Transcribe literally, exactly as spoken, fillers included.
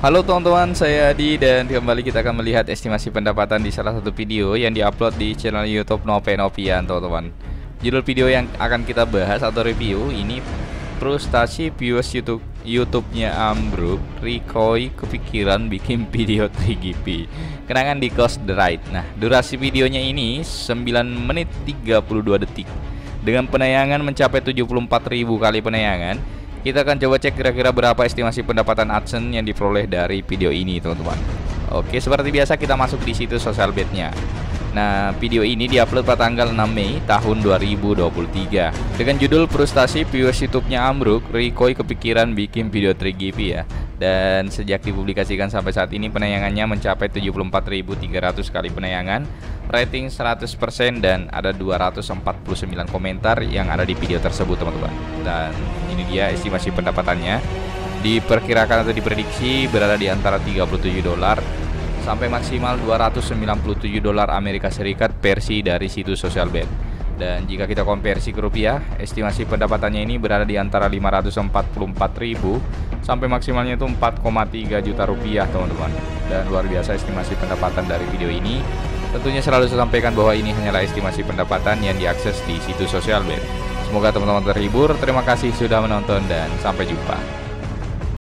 Halo teman-teman, saya Adi dan kembali kita akan melihat estimasi pendapatan di salah satu video yang diupload di channel YouTube Nopek Novian, teman-teman. Judul video yang akan kita bahas atau review ini frustasi viewers YouTube YouTube-nya ambruk, Rikoi kepikiran bikin video three G P. Kenangan di Coast the Ride. Nah, durasi videonya ini sembilan menit tiga puluh dua detik. Dengan penayangan mencapai tujuh puluh empat ribu kali penayangan. Kita akan coba cek kira-kira berapa estimasi pendapatan AdSense yang diperoleh dari video ini, teman-teman. Oke, seperti biasa kita masuk di situs Social Blade-nya. Nah, video ini diupload pada tanggal enam Mei tahun dua ribu dua puluh tiga dengan judul frustasi viewers YouTube-nya ambruk, Rikoi kepikiran bikin video three G P ya. Dan sejak dipublikasikan sampai saat ini penayangannya mencapai tujuh puluh empat ribu tiga ratus kali penayangan, rating seratus persen, dan ada dua ratus empat puluh sembilan komentar yang ada di video tersebut, teman-teman. Dan ini dia estimasi pendapatannya. Diperkirakan atau diprediksi berada di antara tiga puluh tujuh dolar sampai maksimal dua ratus sembilan puluh tujuh dolar Amerika Serikat versi dari situs Social Blade. Dan jika kita konversi ke rupiah, estimasi pendapatannya ini berada di antara lima ratus empat puluh empat ribu sampai maksimalnya itu empat koma tiga juta rupiah, teman-teman. Dan luar biasa estimasi pendapatan dari video ini. Tentunya selalu saya sampaikan bahwa ini hanyalah estimasi pendapatan yang diakses di situs Social Blade. Semoga teman-teman terhibur. Terima kasih sudah menonton dan sampai jumpa.